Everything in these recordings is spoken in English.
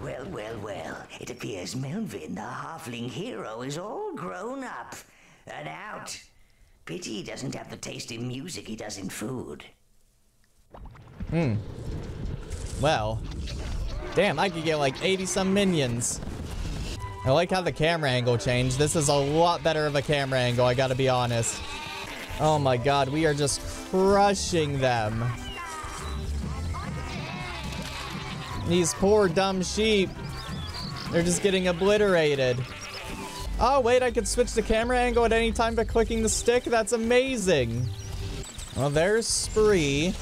Well, well, well. It appears Melvin, the halfling hero, is all grown up and out. Pity he doesn't have the taste in music he does in food. Hmm. Well. Damn, I could get like 80-some minions. I like how the camera angle changed. This is a lot better of a camera angle, I gotta be honest. Oh my god, we are just crushing them. These poor dumb sheep. They're just getting obliterated. Oh wait, I could switch the camera angle at any time by clicking the stick? That's amazing. Well, there's Spree.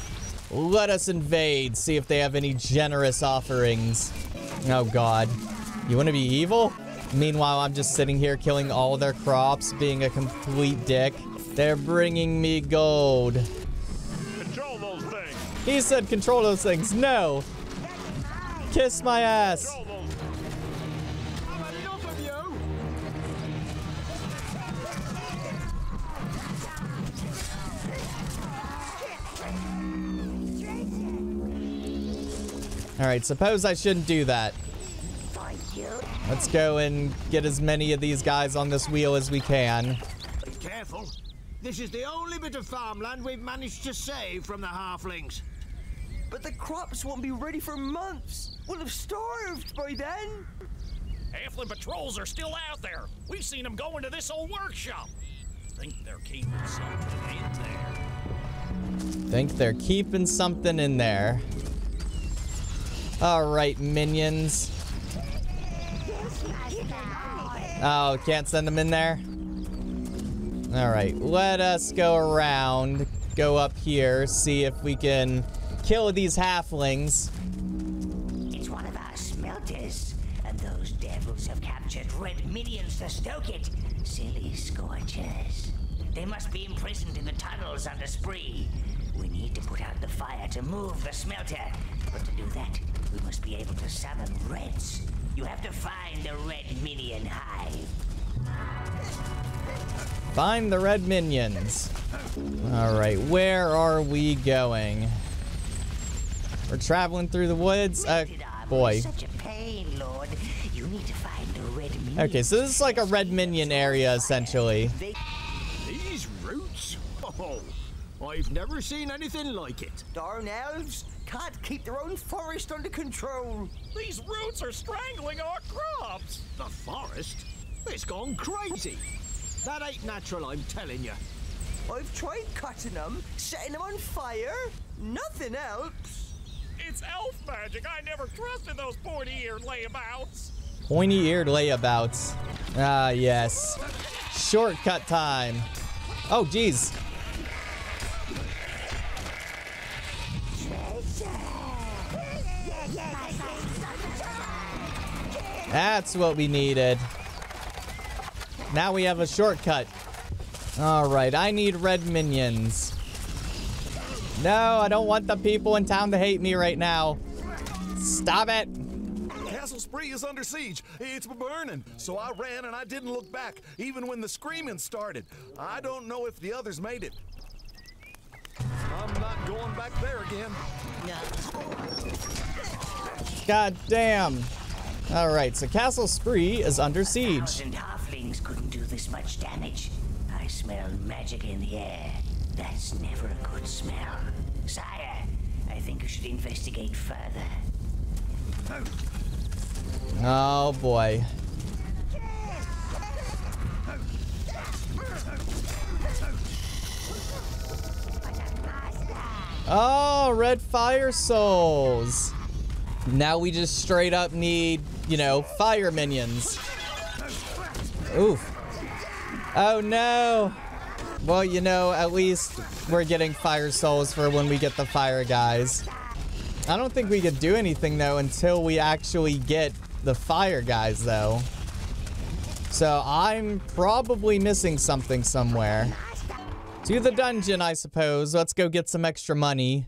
Let us invade, see if they have any generous offerings. Oh god. You wanna be evil? Meanwhile, I'm just sitting here killing all their crops, being a complete dick. They're bringing me gold. Control those things. He said control those things. No. Kiss my ass. Alright, suppose I shouldn't do that. Let's go and get as many of these guys on this wheel as we can. Be careful. This is the only bit of farmland we've managed to save from the halflings. But the crops won't be ready for months. We'll have starved by then. Halfling patrols are still out there. We've seen them go into this old workshop. Think they're keeping something in there. Alright, minions. Oh, can't send them in there? Alright, let us go around. Go up here, see if we can kill these halflings. It's one of our smelters, and those devils have captured red minions to stoke it. Silly scorchers. They must be imprisoned in the tunnels under Spree. We need to put out the fire to move the smelter. But to do that, we must be able to summon reds. You have to find the red minion hive. Find the red minions. Alright, where are we going? We're traveling through the woods? Boy. Such a pain, Lord. You need to find the red minion. Okay, so this is like a red minion area, essentially. These roots? Oh, I've never seen anything like it. Darn elves can't keep their own forest under control. These roots are strangling our crops. The forest? It's gone crazy. That ain't natural, I'm telling you. I've tried cutting them, setting them on fire. Nothing helps. It's elf magic. I never trusted those pointy-eared layabouts. Pointy-eared layabouts. Ah, yes. Shortcut time. Oh, geez. That's what we needed. Now we have a shortcut. Alright, I need red minions. No, I don't want the people in town to hate me right now. Stop it! Castle Spree is under siege. It's burning. So I ran and I didn't look back, even when the screaming started. I don't know if the others made it. I'm not going back there again. God damn. Alright, so Castle Spree is under siege. 1,000 halflings couldn't do this much damage. I smell magic in the air. That's never a good smell. Sire, I think you should investigate further. Oh boy. Oh, red fire souls. Now we just straight up need, you know, fire minions. Oof. Oh no. Well, you know, at least we're getting fire souls for when we get the fire guys. I don't think we could do anything though until we actually get the fire guys though. So I'm probably missing something somewhere. To the dungeon, I suppose. Let's go get some extra money,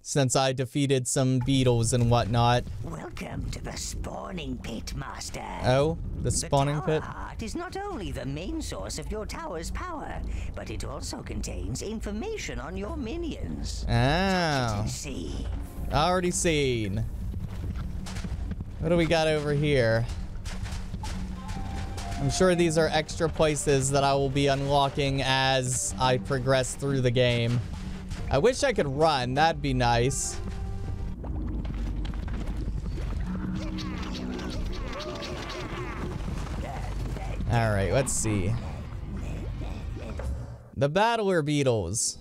since I defeated some beetles and whatnot. Welcome to the spawning pit, master. Oh, the spawning pit? The tower heart is not only the main source of your tower's power, but it also contains information on your minions. Ah. Oh. Already seen. What do we got over here? I'm sure these are extra places that I will be unlocking as I progress through the game. I wish I could run. That'd be nice. All right, let's see. The Battler Beetles.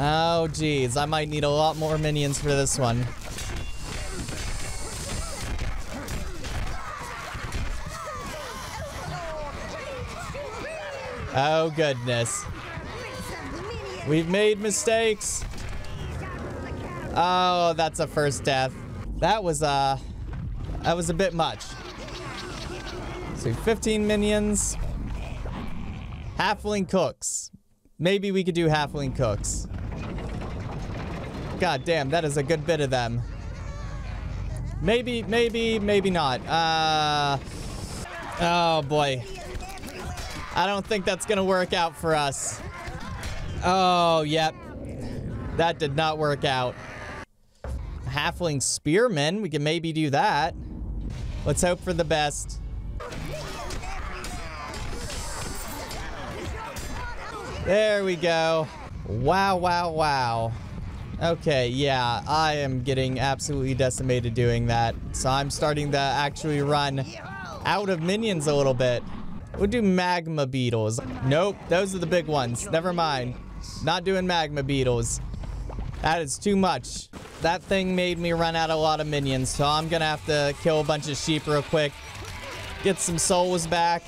Oh, geez. I might need a lot more minions for this one. Oh, goodness. We've made mistakes. Oh, that's a first death. That was a bit much. So 15 minions. Halfling cooks. Maybe we could do halfling cooks. God damn, that is a good bit of them. Maybe not. Oh boy. I don't think that's gonna work out for us. Oh, yep. That did not work out. Halfling spearmen, we can maybe do that. Let's hope for the best. There we go. Wow, wow, wow. Okay, yeah, I am getting absolutely decimated doing that. So I'm starting to actually run out of minions a little bit. We'll do magma beetles. Nope, those are the big ones. Never mind. Not doing magma beetles. That is too much. That thing made me run out a lot of minions, so I'm gonna have to kill a bunch of sheep real quick. Get some souls back.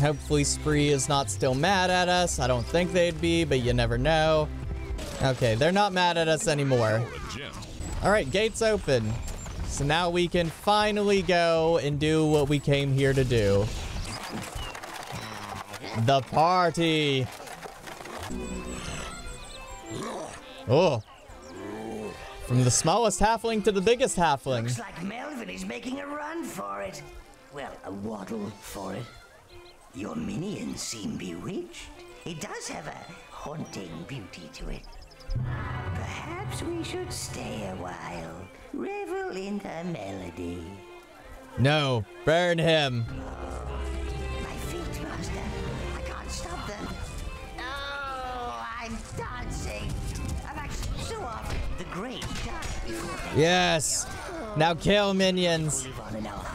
Hopefully Spree is not still mad at us. I don't think they'd be, but you never know. Okay, they're not mad at us anymore. All right, gates open. So now we can finally go and do what we came here to do. The party. Oh. From the smallest halfling to the biggest halfling. Looks like Melvin is making a run for it. Well, a waddle for it. Your minions seem bewitched. It does have a haunting beauty to it. Perhaps we should stay a while. Revel in the melody. No, burn him. My feet, master. I can't stop them. Oh, I'm dancing. I've actually so often the great died before them. Yes. Now kill minions. We'll live on in our hearts.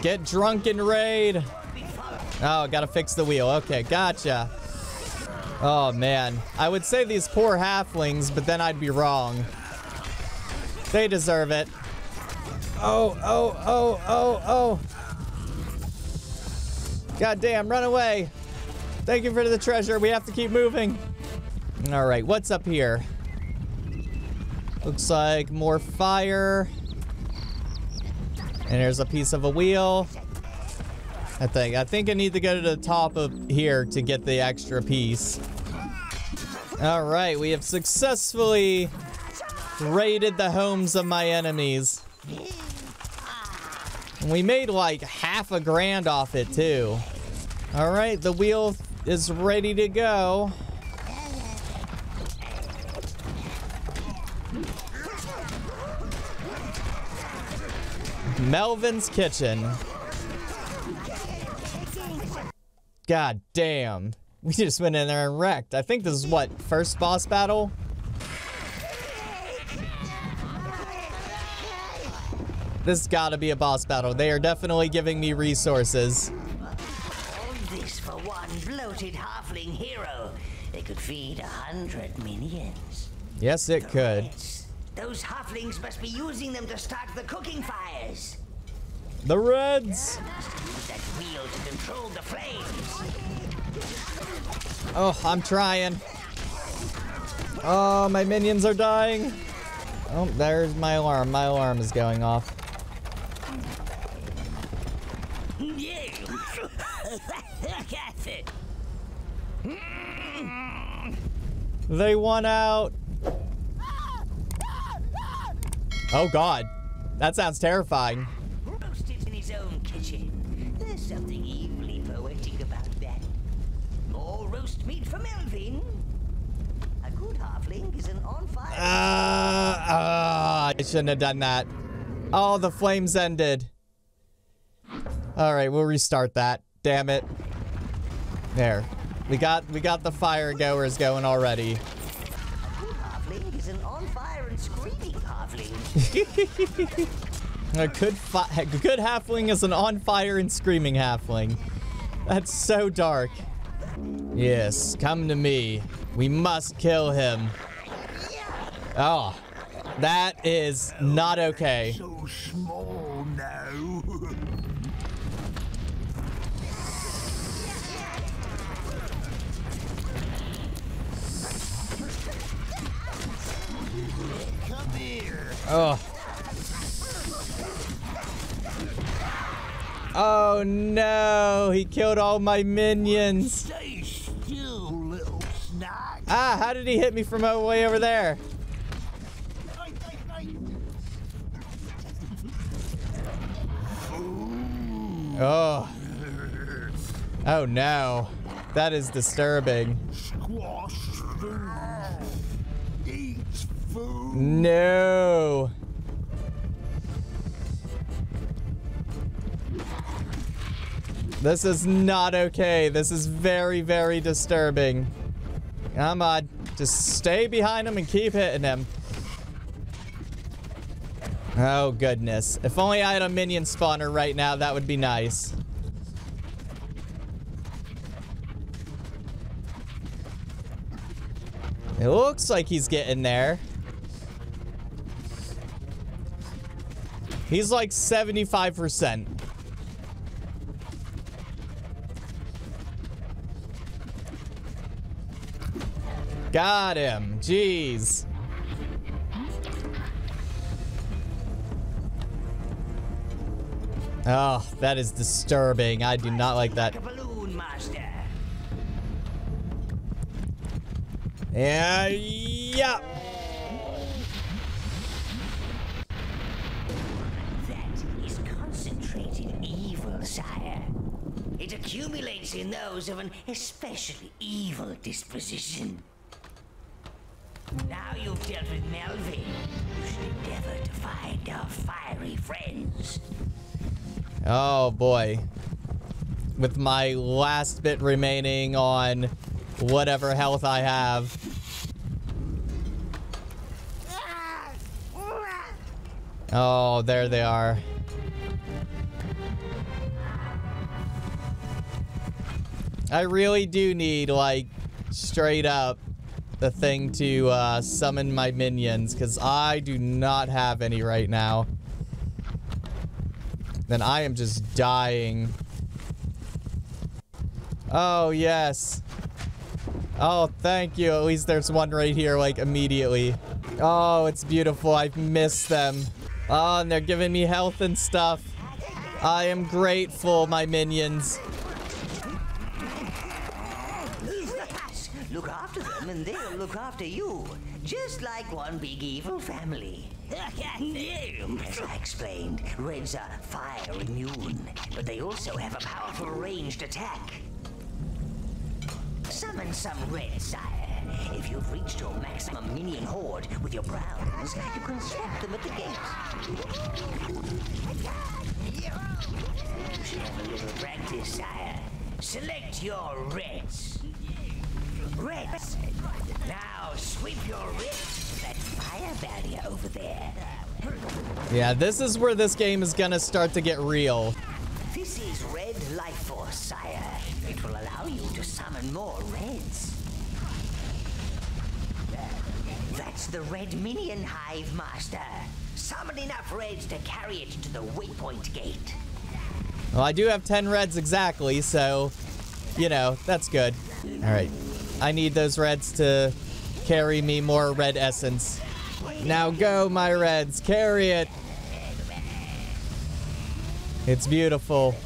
Get drunk and raid. Oh, gotta fix the wheel. Okay, gotcha. Oh, man. I would say these poor halflings, but then I'd be wrong. They deserve it. Oh, oh, oh, oh, oh. Goddamn, run away. Thank you for the treasure. We have to keep moving. All right, what's up here? Looks like more fire. And there's a piece of a wheel. I think I need to go to the top of here to get the extra piece. All right, we have successfully raided the homes of my enemies. And we made like $5,000 off it too. All right, the wheel is ready to go. Melvin's kitchen. God damn. We just went in there and wrecked. I think this is what, first boss battle? This has gotta be a boss battle. They are definitely giving me resources. All this for one bloated halfling hero. It could feed 100 minions. Yes, it could. Those halflings must be using them to start the cooking fires. The Reds! Use that wheel to control the flames. Oh, I'm trying. Oh, my minions are dying. Oh, there's my alarm. My alarm is going off. They won out. Oh, God. That sounds terrifying. his own kitchen. There's something evilly poetic about that. More roast meat for Melvin. A good halfling is an on-fire... I shouldn't have done that. Oh, the flames ended. Alright, we'll restart that. Damn it. There. We got the fire goers going already. A good halfling is an on-fire and screaming halfling. A good halfling is an on-fire and screaming halfling. That's so dark. Yes, come to me. We must kill him. Oh, that is not okay. So small now. Come here. Oh. Oh no, he killed all my minions. Stay still, little snack. Ah, how did he hit me from way over there? Oh. Oh no. That is disturbing. Squash food. Eat food. No. This is not okay. This is very, very disturbing. Come on. Just stay behind him and keep hitting him. Oh, goodness. If only I had a minion spawner right now, that would be nice. It looks like he's getting there. He's like 75%. Got him. Jeez. Oh, that is disturbing. I do not like that. Yeah, yeah. That is concentrated evil, sire. It accumulates in those of an especially evil disposition. Now you've dealt with Melvin, you should endeavor to find our fiery friends. Oh boy. With my last bit remaining on whatever health I have. Oh, there they are. I really do need, like, straight up the thing to summon my minions, because I do not have any right now. Then I am just dying. Oh, yes. Oh, thank you. At least there's one right here, like, immediately. Oh, it's beautiful. I've missed them. Oh, and they're giving me health and stuff. I am grateful, my minions. Look after them, and they'll look after you. Just like one big evil family. As I explained, Reds are fire immune, but they also have a powerful ranged attack. Summon some Reds, sire. If you've reached your maximum minion horde with your browns, you can slap them at the gate. You should have a little practice, sire. Select your Reds. Reds, now sweep your ribs, that fire barrier over there. Yeah, this is where this game is gonna start to get real. This is Red Life Force, sire. It will allow you to summon more Reds. That's the Red Minion Hive, Master. Summon enough Reds to carry it to the waypoint gate. Well, I do have 10 Reds exactly, so, you know, that's good. Alright. I need those Reds to carry me more Red Essence. Now go, my Reds. Carry it. It's beautiful.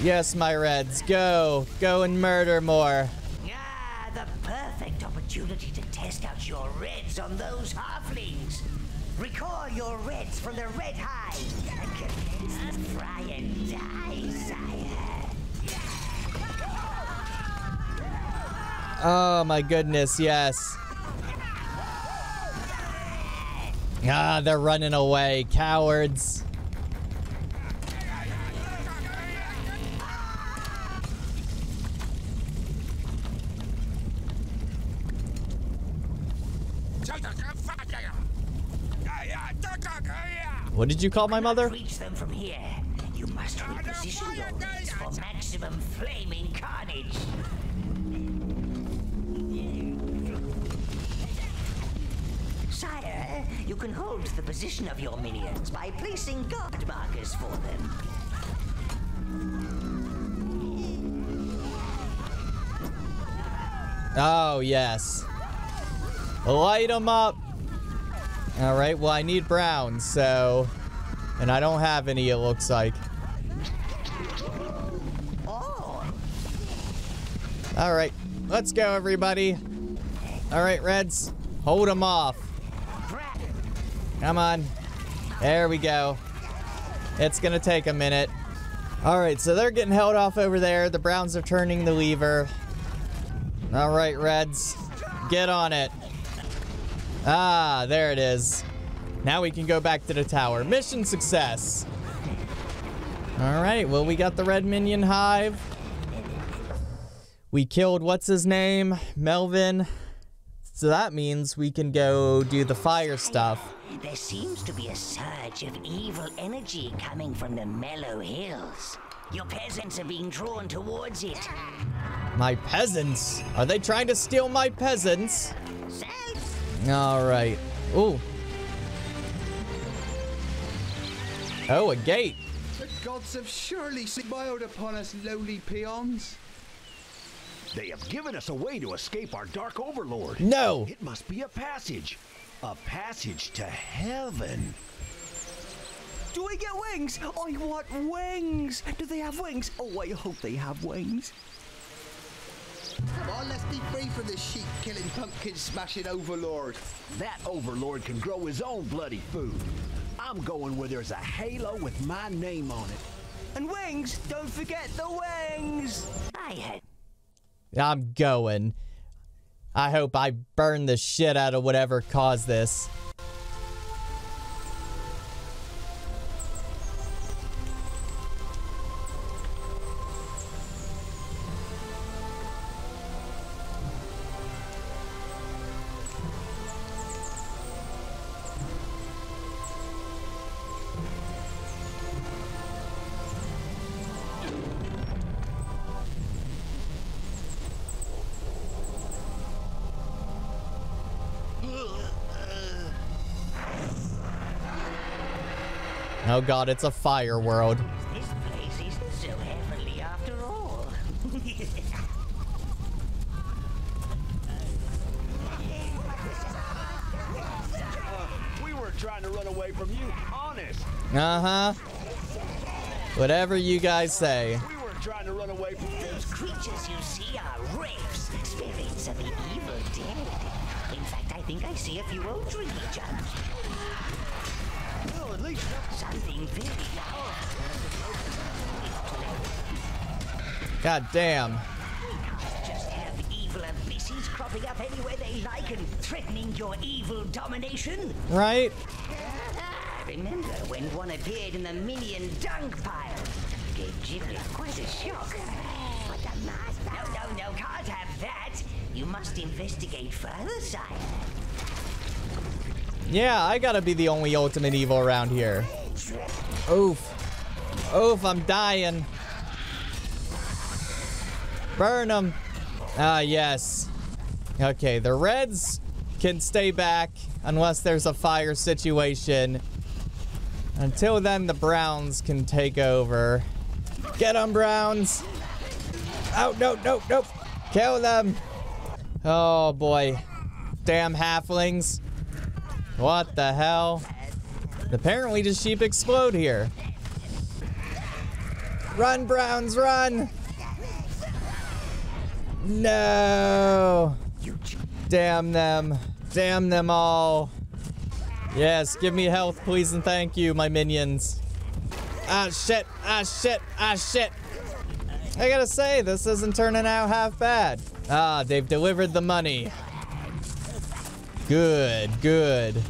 Yes, my Reds. Go. Go and murder more. Ah, the perfect opportunity to test out your Reds on those halflings. Recall your reds from the red hive and commence the fry and die, sire. Oh my goodness, yes. Ah, they're running away, cowards. What did you call my mother? Reach them from here. You must reposition your reds for maximum flaming carnage. Sire, you can hold the position of your minions by placing guard markers for them. Oh, yes. Light them up. All right, well, I need brown, so... And I don't have any, it looks like. Oh. All right, let's go, everybody. All right, reds, hold them off. Come on. There we go. It's gonna take a minute. All right, so they're getting held off over there. The browns are turning the lever. All right, reds, get on it. Ah, there it is. Now we can go back to the tower. Mission success. All right, well, we got the red minion hive. We killed what's his name, Melvin. So that means we can go do the fire stuff. There seems to be a surge of evil energy coming from the Mellow Hills. Your peasants are being drawn towards it. My peasants? Are they trying to steal my peasants? All right. Ooh. Oh, a gate. The gods have surely smiled upon us lowly peons. They have given us a way to escape our dark overlord. No. It must be a passage to heaven. Do we get wings? I want wings. Do they have wings? Oh, I hope they have wings. Come on, let's be free from this sheep-killing, pumpkin-smashing overlord. That overlord can grow his own bloody food. I'm going where there's a halo with my name on it. And wings, don't forget the wings. I had. I'm going. I hope I burn the shit out of whatever caused this. Oh god, it's a fire world. This place isn't so heavenly after all. We were trying to run away from you, honest. Uh-huh. Whatever you guys say. We were trying to run away from those creatures you see are wraiths, spirits of the evil dead. In fact, I think I see a few old trees jump. Well, at least something very powerful. God damn. Just have evil ambitions cropping up anywhere they like and threatening your evil domination. Right? I remember when one appeared in the minion dunk pile. It gave Giblet quite a shock. But the master. No, can't have that. You must investigate further, sire. Yeah, I gotta be the only ultimate evil around here. Oof. Oof, I'm dying. Burn them. Ah, yes. Okay, the reds can stay back unless there's a fire situation. Until then, the browns can take over. Get them, browns. Oh, no, no, no. Kill them. Oh, boy. Damn halflings. What the hell? Apparently the sheep explode here. Run, browns, run! No! Damn them all. Yes, give me health, please and thank you, my minions. Ah, shit. Ah, shit. Ah, shit. I gotta say, this isn't turning out half bad. Ah, they've delivered the money. Good, good.